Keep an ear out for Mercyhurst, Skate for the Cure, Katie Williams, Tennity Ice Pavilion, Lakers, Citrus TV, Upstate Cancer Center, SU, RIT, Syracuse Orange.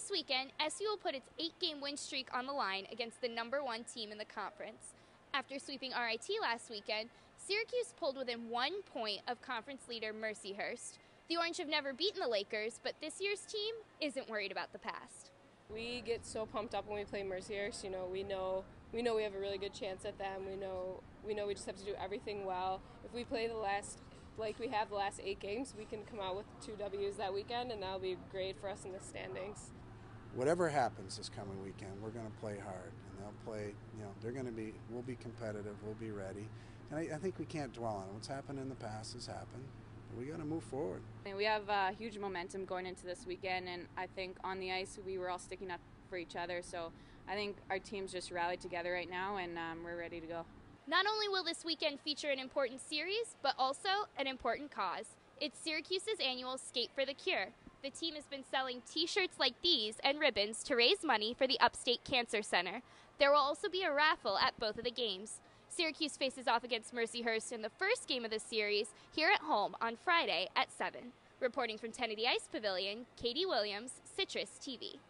This weekend, SU will put its 8-game win streak on the line against the #1 team in the conference. After sweeping RIT last weekend, Syracuse pulled within 1 point of conference leader Mercyhurst. The Orange have never beaten the Lakers, but this year's team isn't worried about the past. We get so pumped up when we play Mercyhurst. You know, we know we have a really good chance at them. We know we just have to do everything well. If we play like we have the last 8 games, we can come out with 2 Ws that weekend, and that'll be great for us in the standings. Whatever happens this coming weekend, we're going to play hard, and they'll play. You know, we'll be competitive. We'll be ready, and I think we can't dwell on it. What's happened in the past has happened. We got to move forward. I mean, we have huge momentum going into this weekend, and I think on the ice we were all sticking up for each other, so I think our team's just rallied together right now, and we're ready to go. Not only will this weekend feature an important series, but also an important cause. It's Syracuse's annual Skate for the Cure. The team has been selling t-shirts like these and ribbons to raise money for the Upstate Cancer Center. There will also be a raffle at both of the games. Syracuse faces off against Mercyhurst in the first game of the series here at home on Friday at 7. Reporting from Tennity Ice Pavilion, Katie Williams, Citrus TV.